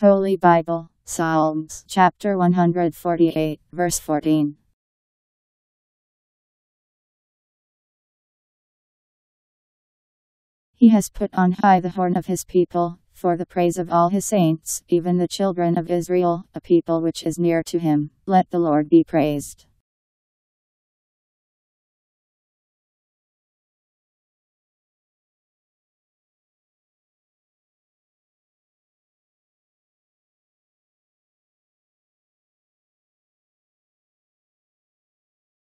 Holy Bible, Psalms, chapter 148, verse 14. He has put on high the horn of his people, for the praise of all his saints, even the children of Israel, a people which is near to him. Let the Lord be praised.